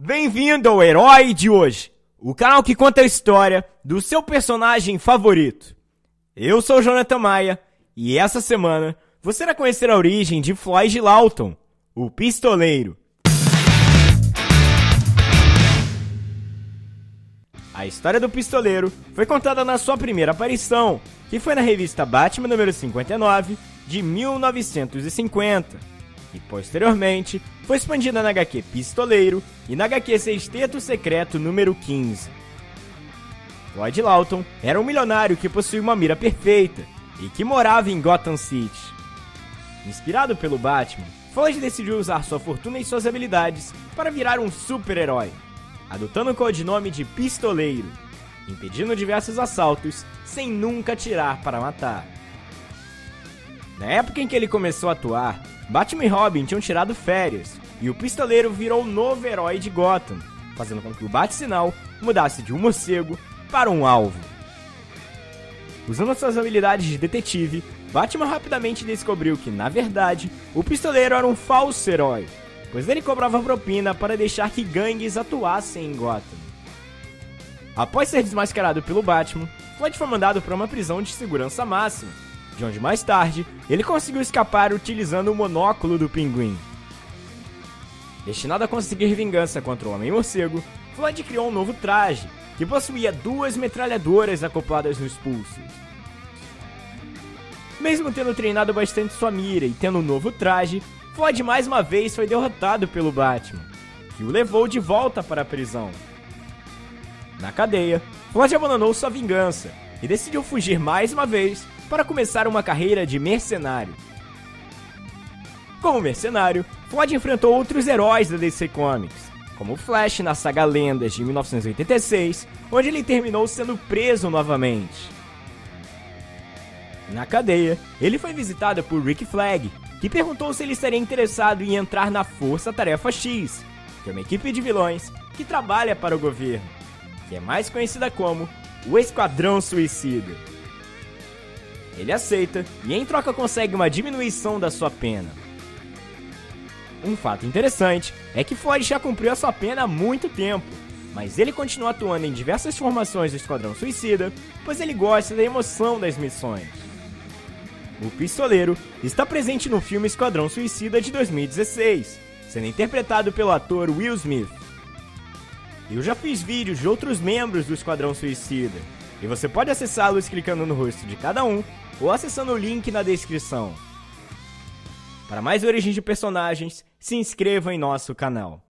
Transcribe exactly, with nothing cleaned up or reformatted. Bem-vindo ao Herói de Hoje, o canal que conta a história do seu personagem favorito. Eu sou Jonathan Maia e essa semana você vai conhecer a origem de Floyd Lawton, o Pistoleiro. A história do Pistoleiro foi contada na sua primeira aparição, que foi na revista Batman número cinquenta e nove de mil novecentos e cinquenta. E posteriormente foi expandida na H Q Pistoleiro e na H Q Sexteto Secreto número quinze. Floyd Lawton era um milionário que possuía uma mira perfeita e que morava em Gotham City. Inspirado pelo Batman, Floyd decidiu usar sua fortuna e suas habilidades para virar um super-herói, adotando o codinome de Pistoleiro, impedindo diversos assaltos sem nunca atirar para matar. Na época em que ele começou a atuar, Batman e Robin tinham tirado férias, e o Pistoleiro virou o novo herói de Gotham, fazendo com que o Bat-sinal mudasse de um morcego para um alvo. Usando suas habilidades de detetive, Batman rapidamente descobriu que, na verdade, o Pistoleiro era um falso herói, pois ele cobrava propina para deixar que gangues atuassem em Gotham. Após ser desmascarado pelo Batman, Floyd foi mandado para uma prisão de segurança máxima, de onde mais tarde ele conseguiu escapar utilizando o monóculo do Pinguim. Destinado a conseguir vingança contra o Homem-Morcego, Floyd criou um novo traje, que possuía duas metralhadoras acopladas nos pulsos. Mesmo tendo treinado bastante sua mira e tendo um novo traje, Floyd mais uma vez foi derrotado pelo Batman, que o levou de volta para a prisão. Na cadeia, Floyd abandonou sua vingança e decidiu fugir mais uma vez para começar uma carreira de mercenário. Como mercenário, Floyd enfrentou outros heróis da D C Comics, como Flash na saga Lendas de mil novecentos e oitenta e seis, onde ele terminou sendo preso novamente. Na cadeia, ele foi visitado por Rick Flagg, que perguntou se ele estaria interessado em entrar na Força Tarefa X, que é uma equipe de vilões que trabalha para o governo, que é mais conhecida como o Esquadrão Suicida. Ele aceita e em troca consegue uma diminuição da sua pena. Um fato interessante é que Floyd já cumpriu a sua pena há muito tempo, mas ele continua atuando em diversas formações do Esquadrão Suicida, pois ele gosta da emoção das missões. O Pistoleiro está presente no filme Esquadrão Suicida de dois mil e dezesseis, sendo interpretado pelo ator Will Smith. Eu já fiz vídeos de outros membros do Esquadrão Suicida, e você pode acessá-los clicando no rosto de cada um ou acessando o link na descrição. Para mais origens de personagens, se inscreva em nosso canal.